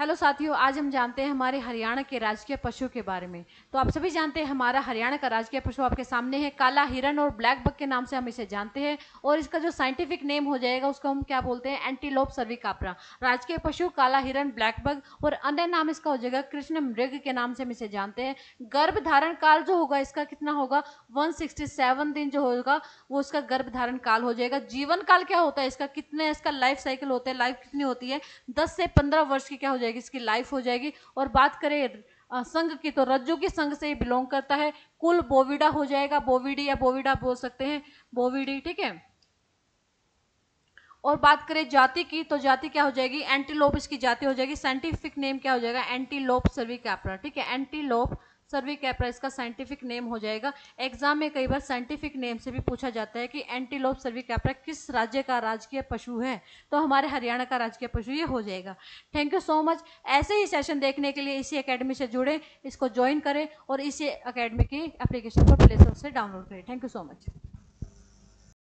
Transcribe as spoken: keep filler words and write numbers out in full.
Hello साथियों, आज हम जानते हैं हमारे हरियाणा के राजकीय पशु के बारे में। तो आप सभी जानते हैं हमारा हरियाणा का राजकीय पशु आपके सामने है काला हिरन और ब्लैक बक के नाम से हम इसे जानते हैं, और इसका जो साइंटिफिक नेम हो जाएगा उसको हम क्या बोलते हैं, एंटीलोप सर्विकाप्रा। राजकीय पशु काला हिरन, ब्लैक बक और अन्य नाम इसका हो जाएगा कृष्ण मृग के नाम से हम इसे जानते हैं। गर्भ धारण काल जो होगा इसका कितना होगा, वन सिक्सटी सेवन दिन जो होगा वो इसका गर्भ धारण काल हो जाएगा। जीवन काल क्या होता है इसका, कितने इसका लाइफ साइकिल होता है, लाइफ कितनी होती है, दस से पंद्रह वर्ष की क्या हो जाएगी इसकी लाइफ हो जाएगी। और बात करें संघ की तो रज्जू की संघ से ही बिलोंग करता है। कुल बोविडा हो जाएगा, बोविडी या बोविडा बोल सकते हैं, बोविडी, ठीक है। और बात करें जाति की तो जाति क्या हो जाएगी, एंटीलोप इसकी जाति हो जाएगी। साइंटिफिक नेम क्या हो जाएगा, एंटीलोप सर्विकैप्रा, ठीक है। एंटीलोप सर्विकैप्रा इसका साइंटिफिक नेम हो जाएगा। एग्जाम में कई बार साइंटिफिक नेम से भी पूछा जाता है कि एंटीलोप सर्विकैप्रा किस राज्य का राजकीय पशु है, तो हमारे हरियाणा का राजकीय पशु ये हो जाएगा। Thank you so much. ऐसे ही सेशन देखने के लिए इसी एकेडमी से जुड़ें, इसको ज्वाइन करें और इसी एकेडमी की एप्लीकेशन को प्ले स्टोर से डाउनलोड करें। Thank you so much.